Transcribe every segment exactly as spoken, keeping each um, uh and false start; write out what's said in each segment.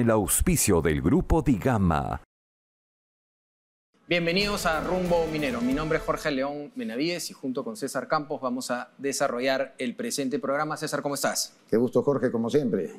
el auspicio del Grupo Digama. Bienvenidos a Rumbo Minero. Mi nombre es Jorge León Benavides y junto con César Campos vamos a desarrollar el presente programa. César, ¿cómo estás? Qué gusto, Jorge, como siempre.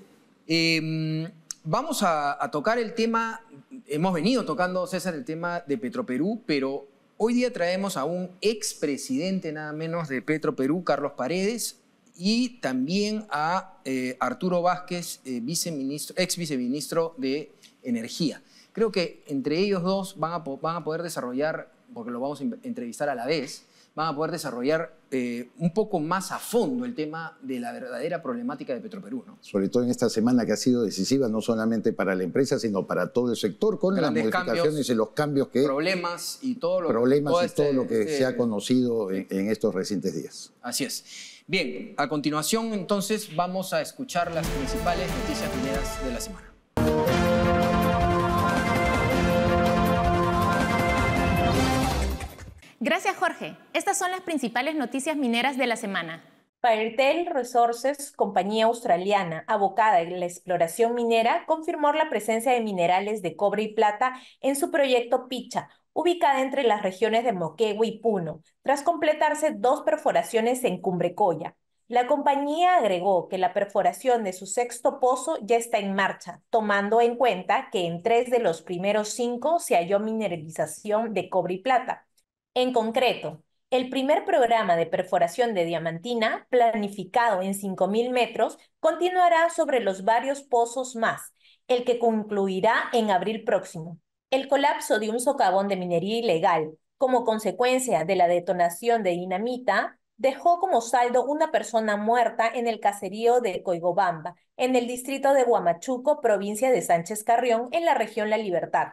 Eh, vamos a, a tocar el tema, hemos venido tocando, César, el tema de Petroperú, pero hoy día traemos a un expresidente nada menos de Petroperú, Carlos Paredes, y también a eh, Arturo Vázquez, eh, viceministro, ex viceministro de Energía. Creo que entre ellos dos van a, van a poder desarrollar, porque los vamos a entrevistar a la vez, van a poder desarrollar eh, un poco más a fondo el tema de la verdadera problemática de Petroperú, ¿no? Sobre todo en esta semana que ha sido decisiva, no solamente para la empresa, sino para todo el sector, con grandes las modificaciones cambios, y los cambios que... Problemas y todo lo, problemas todo y este, todo lo que este, se ha conocido en, en estos recientes días. Así es. Bien, a continuación entonces vamos a escuchar las principales noticias mineras de la semana. Gracias, Jorge. Estas son las principales noticias mineras de la semana. Paertel Resources, compañía australiana abocada en la exploración minera, confirmó la presencia de minerales de cobre y plata en su proyecto Picha, ubicada entre las regiones de Moquegua y Puno, tras completarse dos perforaciones en Cumbrecoya. La compañía agregó que la perforación de su sexto pozo ya está en marcha, tomando en cuenta que en tres de los primeros cinco se halló mineralización de cobre y plata. En concreto, el primer programa de perforación de diamantina, planificado en cinco mil metros, continuará sobre los varios pozos más, el que concluirá en abril próximo. El colapso de un socavón de minería ilegal, como consecuencia de la detonación de dinamita, dejó como saldo una persona muerta en el caserío de Coigobamba, en el distrito de Huamachuco, provincia de Sánchez Carrión, en la región La Libertad.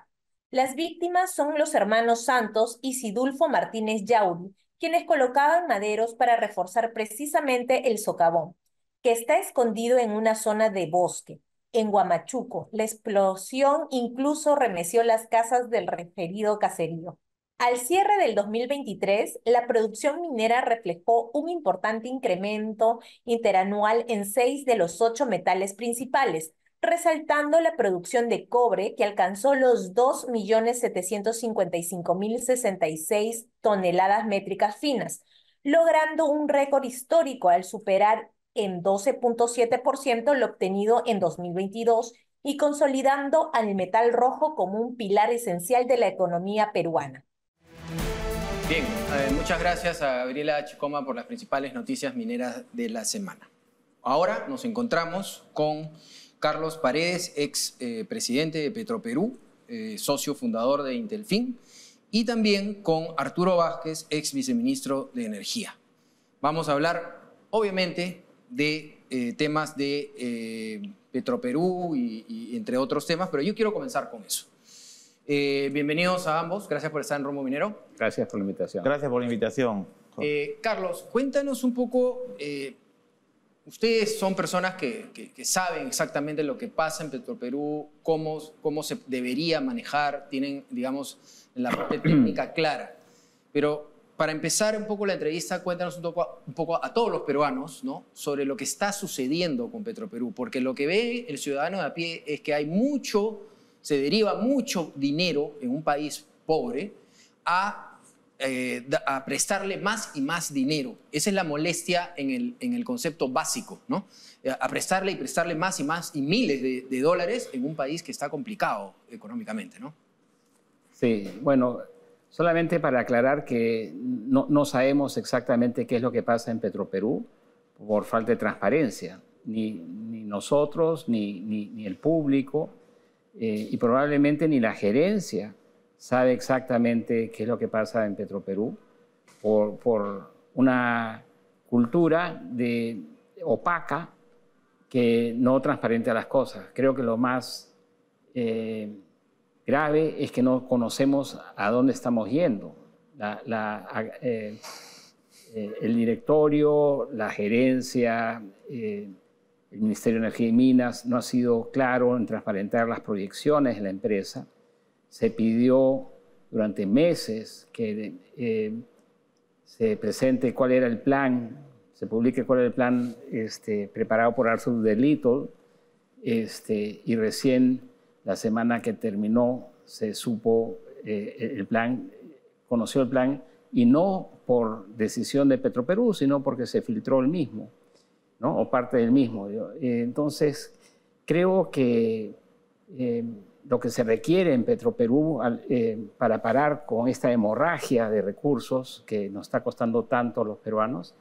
Las víctimas son los hermanos Santos y Sidulfo Martínez Yauri, quienes colocaban maderos para reforzar precisamente el socavón, que está escondido en una zona de bosque. En Huamachuco, la explosión incluso remeció las casas del referido caserío. Al cierre del dos mil veintitrés, la producción minera reflejó un importante incremento interanual en seis de los ocho metales principales, resaltando la producción de cobre que alcanzó los dos millones setecientos cincuenta y cinco mil sesenta y seis toneladas métricas finas, logrando un récord histórico al superar en doce punto siete por ciento lo obtenido en dos mil veintidós y consolidando al metal rojo como un pilar esencial de la economía peruana. Bien, eh, muchas gracias a Gabriela Chicoma por las principales noticias mineras de la semana. Ahora nos encontramos con Carlos Paredes, ex eh, presidente de Petroperú, eh, socio fundador de Intelfin, y también con Arturo Vázquez, ex viceministro de Energía. Vamos a hablar, obviamente, de eh, temas de eh, Petroperú y, y entre otros temas, pero yo quiero comenzar con eso. Eh, bienvenidos a ambos, gracias por estar en Rumbo Minero. Gracias por la invitación. Gracias por la invitación. Eh, Carlos, cuéntanos un poco... Eh, Ustedes son personas que, que, que saben exactamente lo que pasa en Petroperú, cómo, cómo se debería manejar, tienen, digamos, la parte técnica clara. Pero para empezar un poco la entrevista, cuéntanos un poco, un poco a todos los peruanos, ¿no?, sobre lo que está sucediendo con Petroperú, porque lo que ve el ciudadano de a pie es que hay mucho, se deriva mucho dinero en un país pobre a... Eh, a prestarle más y más dinero. Esa es la molestia en el, en el concepto básico, ¿no? A prestarle y prestarle más y más y miles de, de dólares en un país que está complicado económicamente, ¿no? Sí, bueno, solamente para aclarar que no, no sabemos exactamente qué es lo que pasa en Petroperú por falta de transparencia, ni, ni nosotros, ni, ni, ni el público, eh, y probablemente ni la gerencia sabe exactamente qué es lo que pasa en Petroperú por, por una cultura de, opaca que no transparenta las cosas. Creo que lo más eh, grave es que no conocemos a dónde estamos yendo. La, la, eh, eh, el directorio, la gerencia, eh, el Ministerio de Energía y Minas no ha sido claro en transparentar las proyecciones de la empresa. Se pidió durante meses que eh, se presente cuál era el plan, se publique cuál era el plan este, preparado por Arthur D. Little, este, y recién La semana que terminó se supo eh, el plan, conoció el plan, y no por decisión de Petroperú, sino porque se filtró el mismo, ¿no? O parte del mismo. Entonces, creo que eh, lo que se requiere en Petroperú eh, para parar con esta hemorragia de recursos que nos está costando tanto a los peruanos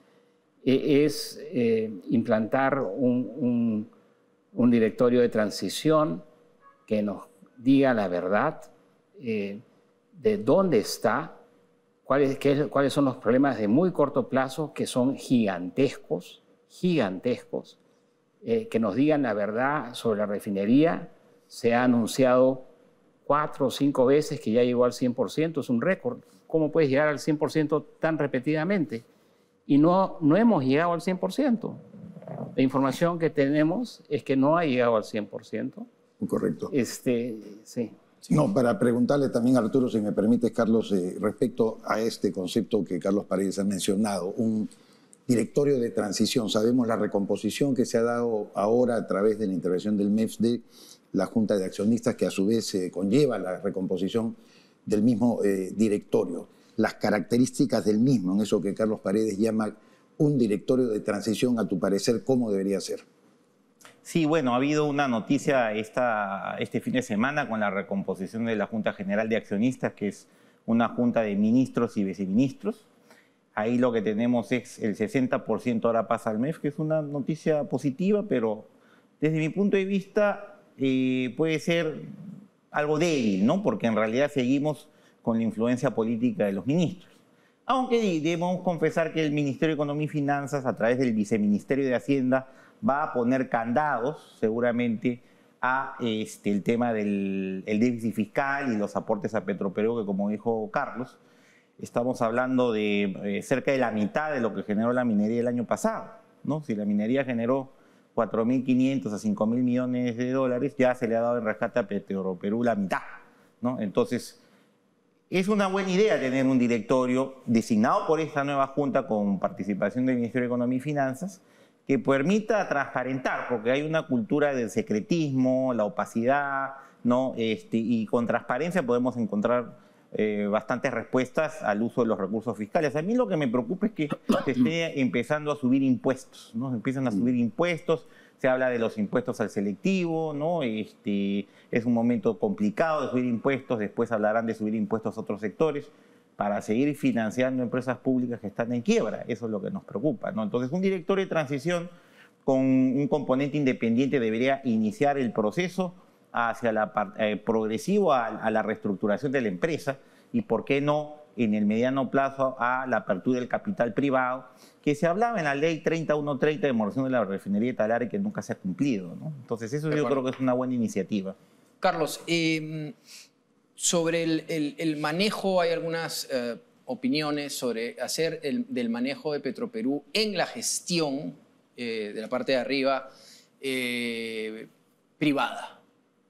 eh, es eh, implantar un, un, un directorio de transición que nos diga la verdad eh, de dónde está, cuáles, qué, cuáles son los problemas de muy corto plazo, que son gigantescos, gigantescos, eh, que nos digan la verdad sobre la refinería. Se ha anunciado cuatro o cinco veces que ya llegó al cien por ciento, es un récord. ¿Cómo puedes llegar al cien por ciento tan repetidamente? Y no, no hemos llegado al cien por ciento. La información que tenemos es que no ha llegado al cien por ciento. Correcto. Este, sí. No, para preguntarle también a Arturo, si me permites, Carlos, eh, respecto a este concepto que Carlos Paredes ha mencionado, un directorio de transición. Sabemos la recomposición que se ha dado ahora a través de la intervención del M E F de la Junta de Accionistas, que a su vez eh, conlleva la recomposición del mismo eh, directorio. Las características del mismo, en eso que Carlos Paredes llama un directorio de transición, a tu parecer, ¿cómo debería ser? Sí, bueno, ha habido una noticia esta, este fin de semana con la recomposición de la Junta General de Accionistas, que es una junta de ministros y viceministros. Ahí lo que tenemos es el sesenta por ciento ahora pasa al M E F, que es una noticia positiva, pero desde mi punto de vista eh, puede ser algo débil, ¿no? Porque en realidad seguimos con la influencia política de los ministros. Aunque debemos confesar que el Ministerio de Economía y Finanzas, a través del Viceministerio de Hacienda, va a poner candados seguramente a este, el tema del el déficit fiscal y los aportes a Petroperú, que como dijo Carlos, estamos hablando de eh, cerca de la mitad de lo que generó la minería el año pasado, ¿no? Si la minería generó cuatro mil quinientos a cinco mil millones de dólares, ya se le ha dado en rescate a Petroperú la mitad, ¿no? Entonces, es una buena idea tener un directorio designado por esta nueva junta con participación del Ministerio de Economía y Finanzas, que permita transparentar, porque hay una cultura del secretismo, la opacidad, ¿no? Este, y con transparencia podemos encontrar eh, bastantes respuestas al uso de los recursos fiscales. A mí lo que me preocupa es que se esté empezando a subir impuestos, ¿no? Se empiezan a subir impuestos, se habla de los impuestos al selectivo, ¿no? Este, es un momento complicado de subir impuestos, después hablarán de subir impuestos a otros sectores, para seguir financiando empresas públicas que están en quiebra. Eso es lo que nos preocupa, ¿no? Entonces, un directorio de transición con un componente independiente debería iniciar el proceso hacia la eh, progresivo a, a la reestructuración de la empresa y, ¿por qué no?, en el mediano plazo a la apertura del capital privado, que se hablaba en la ley treinta uno treinta de demolición de la refinería de Talara y que nunca se ha cumplido, ¿no? Entonces, eso yo creo que es una buena iniciativa. Carlos, eh... sobre el, el, el manejo, hay algunas eh, opiniones sobre hacer el, del manejo de Petroperú en la gestión eh, de la parte de arriba eh, privada,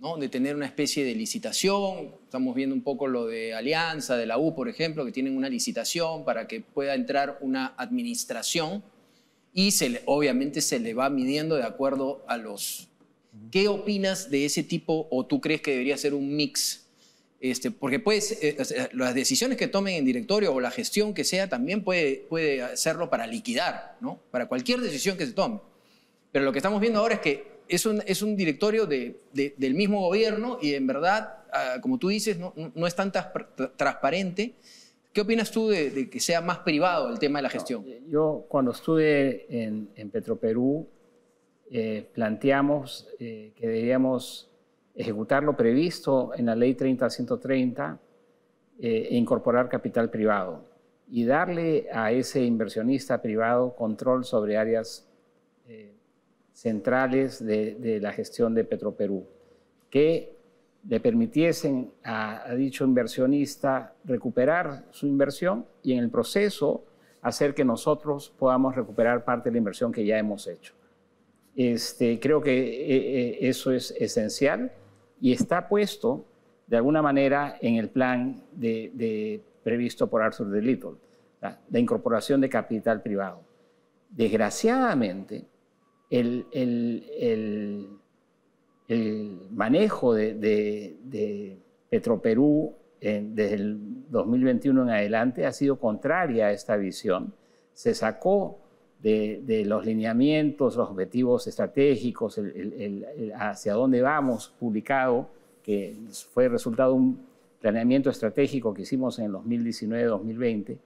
¿no? De tener una especie de licitación. Estamos viendo un poco lo de Alianza, de la U, por ejemplo, que tienen una licitación para que pueda entrar una administración y se le, obviamente se le va midiendo de acuerdo a los... ¿Qué opinas de ese tipo o tú crees que debería ser un mix? Este, porque pues, eh, las decisiones que tomen en directorio o la gestión que sea también puede, puede hacerlo para liquidar, ¿no? Para cualquier decisión que se tome. Pero lo que estamos viendo ahora es que es un, es un directorio de, de, del mismo gobierno y en verdad, ah, como tú dices, no, no es tan tra transparente. ¿Qué opinas tú de, de que sea más privado el tema de la gestión? No, yo cuando estuve en, en Petroperú eh, planteamos eh, que deberíamos ejecutar lo previsto en la ley treinta ciento treinta eh, e incorporar capital privado y darle a ese inversionista privado control sobre áreas eh, centrales de, de la gestión de Petroperú, que le permitiesen a, a dicho inversionista recuperar su inversión y en el proceso hacer que nosotros podamos recuperar parte de la inversión que ya hemos hecho. Este, creo que eh, eh, eso es esencial. Y está puesto, de alguna manera, en el plan de, de, previsto por Arthur D. Little, la, la incorporación de capital privado. Desgraciadamente, el, el, el, el manejo de, de, de Petroperú en, desde el dos mil veintiuno en adelante ha sido contraria a esta visión. Se sacó de, de los lineamientos, los objetivos estratégicos, el, el, el hacia dónde vamos publicado, que fue resultado de un planeamiento estratégico que hicimos en el dos mil diecinueve dos mil veinte.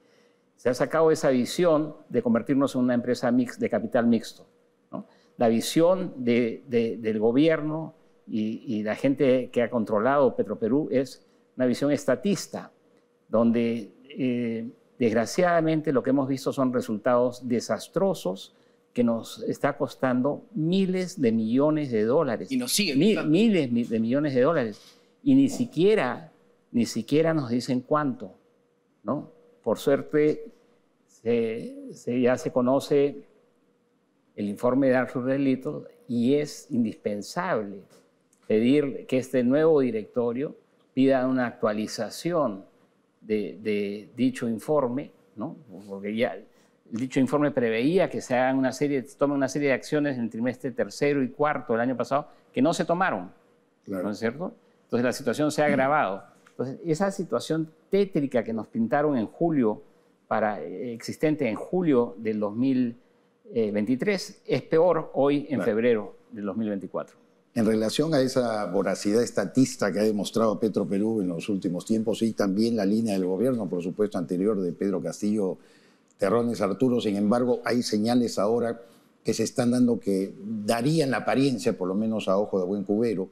Se ha sacado esa visión de convertirnos en una empresa mix, de capital mixto, ¿no? La visión de, de, del gobierno y, y la gente que ha controlado Petroperú es una visión estatista, donde eh, desgraciadamente lo que hemos visto son resultados desastrosos que nos está costando miles de millones de dólares. Y nos siguen. Mil, miles de millones de dólares. Y ni siquiera, ni siquiera nos dicen cuánto, ¿no? Por suerte, se, se, ya se conoce el informe de Arthur D. Little y es indispensable pedir que este nuevo directorio pida una actualización de, de dicho informe, ¿no? Porque ya dicho informe preveía que se hagan una serie, se tomen una serie de acciones en el trimestre tercero y cuarto del año pasado que no se tomaron, claro. ¿No es cierto? Entonces la situación se ha agravado. Entonces esa situación tétrica que nos pintaron en julio, para, existente en julio del dos mil veintitrés, es peor hoy en claro. febrero del dos mil veinticuatro. En relación a esa voracidad estatista que ha demostrado Petroperú en los últimos tiempos y también la línea del gobierno, por supuesto, anterior de Pedro Castillo, Terrones Arturo, sin embargo, hay señales ahora que se están dando que darían la apariencia, por lo menos a ojo de buen cubero,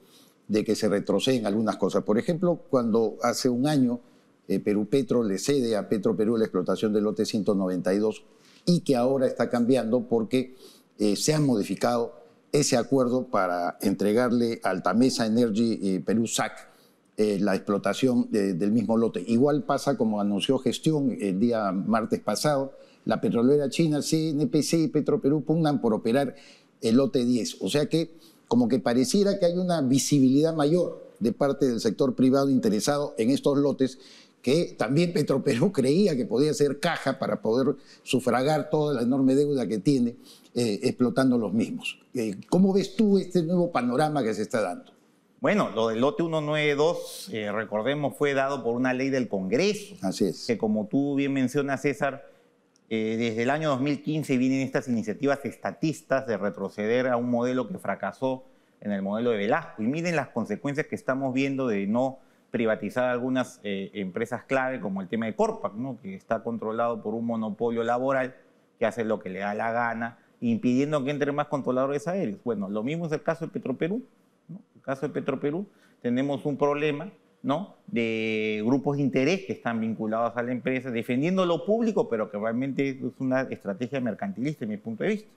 de que se retroceden algunas cosas. Por ejemplo, cuando hace un año Eh, Perú Petro le cede a Petroperú la explotación del lote ciento noventa y dos y que ahora está cambiando porque eh, se ha modificado ese acuerdo para entregarle a Altamesa Energy eh, Perú S A C eh, la explotación de, del mismo lote. Igual pasa como anunció Gestión el día martes pasado, la petrolera china C N P C y Petroperú pugnan por operar el lote diez. O sea que como que pareciera que hay una visibilidad mayor de parte del sector privado interesado en estos lotes que también Petroperú creía que podía ser caja para poder sufragar toda la enorme deuda que tiene eh, explotando los mismos. Eh, ¿Cómo ves tú este nuevo panorama que se está dando? Bueno, lo del lote ciento noventa y dos, eh, recordemos, fue dado por una ley del Congreso. Así es. Que como tú bien mencionas, César, eh, desde el año dos mil quince vienen estas iniciativas estatistas de retroceder a un modelo que fracasó en el modelo de Velasco. Y miren las consecuencias que estamos viendo de no privatizar algunas eh, empresas clave, como el tema de Corpac, ¿no? Que está controlado por un monopolio laboral que hace lo que le da la gana, impidiendo que entren más controladores aéreos. Bueno, lo mismo es el caso de Petroperú, ¿no? El caso de Petroperú, tenemos un problema, ¿no?, de grupos de interés que están vinculados a la empresa, defendiendo lo público, pero que realmente es una estrategia mercantilista, en mi punto de vista.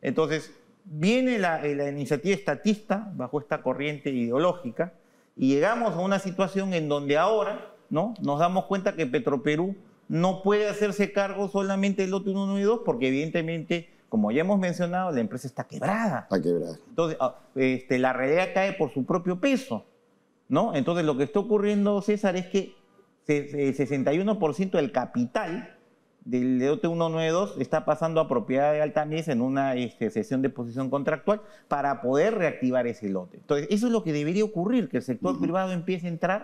Entonces, viene la, la iniciativa estatista bajo esta corriente ideológica, y llegamos a una situación en donde ahora, ¿no?, nos damos cuenta que Petroperú no puede hacerse cargo solamente del lote ciento noventa y dos porque evidentemente, como ya hemos mencionado, la empresa está quebrada. Está quebrada. Entonces, este, la realidad cae por su propio peso, ¿no? Entonces, lo que está ocurriendo, César, es que el sesenta y uno por ciento del capital del lote ciento noventa y dos está pasando a propiedad de Altamesa en una este, sesión de posición contractual para poder reactivar ese lote. Entonces, eso es lo que debería ocurrir, que el sector uh-huh. privado empiece a entrar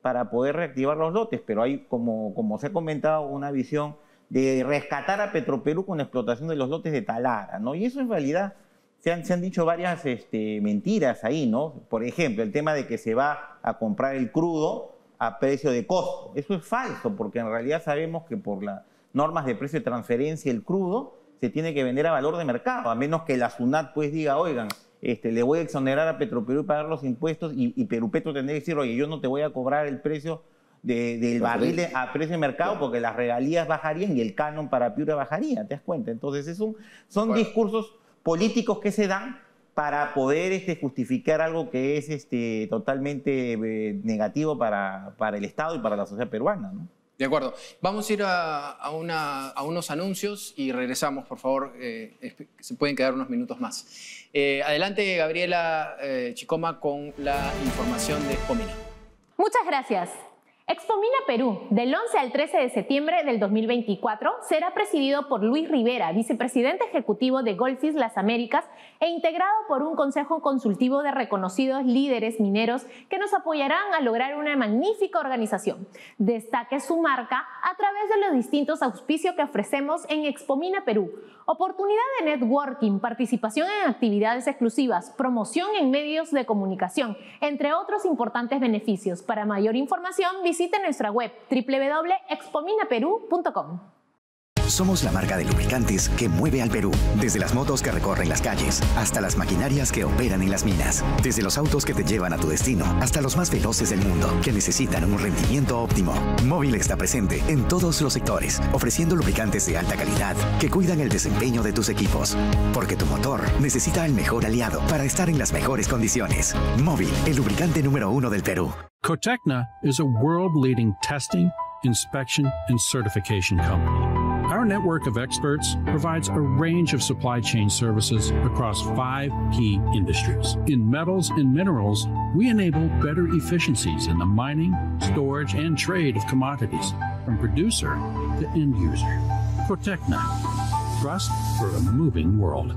para poder reactivar los lotes, pero hay, como, como se ha comentado, una visión de rescatar a Petroperú con la explotación de los lotes de Talara, ¿no? Y eso en realidad, se han, se han dicho varias este, mentiras ahí, ¿no? Por ejemplo, el tema de que se va a comprar el crudo a precio de costo. Eso es falso, porque en realidad sabemos que por la normas de precio de transferencia, el crudo se tiene que vender a valor de mercado, a menos que la SUNAT pues diga, oigan, este, le voy a exonerar a Petroperú y pagar los impuestos, y, y Perú Petro tendría que decir, oye, yo no te voy a cobrar el precio de, del barril de, a precio de mercado, claro, porque las regalías bajarían y el canon para Piura bajaría, ¿te das cuenta? Entonces es un, son bueno. discursos políticos que se dan para poder este, justificar algo que es este, totalmente eh, negativo para, para el Estado y para la sociedad peruana, ¿no? De acuerdo. Vamos a ir a, a, una, a unos anuncios y regresamos, por favor. Eh, se pueden quedar unos minutos más. Eh, adelante, Gabriela eh, Chicoma, con la información de Expomina. Muchas gracias. Expomina Perú, del once al trece de septiembre del dos mil veinticuatro, será presidido por Luis Rivera, vicepresidente ejecutivo de Golfis Las Américas e integrado por un consejo consultivo de reconocidos líderes mineros que nos apoyarán a lograr una magnífica organización. Destaque su marca a través de los distintos auspicios que ofrecemos en Expomina Perú. Oportunidad de networking, participación en actividades exclusivas, promoción en medios de comunicación, entre otros importantes beneficios. Para mayor información, visite nuestra web w w w punto expominaperú punto com. Somos la marca de lubricantes que mueve al Perú. Desde las motos que recorren las calles, hasta las maquinarias que operan en las minas. Desde los autos que te llevan a tu destino, hasta los más veloces del mundo, que necesitan un rendimiento óptimo. Móvil está presente en todos los sectores, ofreciendo lubricantes de alta calidad que cuidan el desempeño de tus equipos. Porque tu motor necesita el mejor aliado para estar en las mejores condiciones. Móvil, el lubricante número uno del Perú. Cotecna is a world-leading testing, inspection, and certification company. Our network of experts provides a range of supply chain services across five key industries. In metals and minerals, we enable better efficiencies in the mining, storage, and trade of commodities, from producer to end user. Cotecna, trust for a moving world.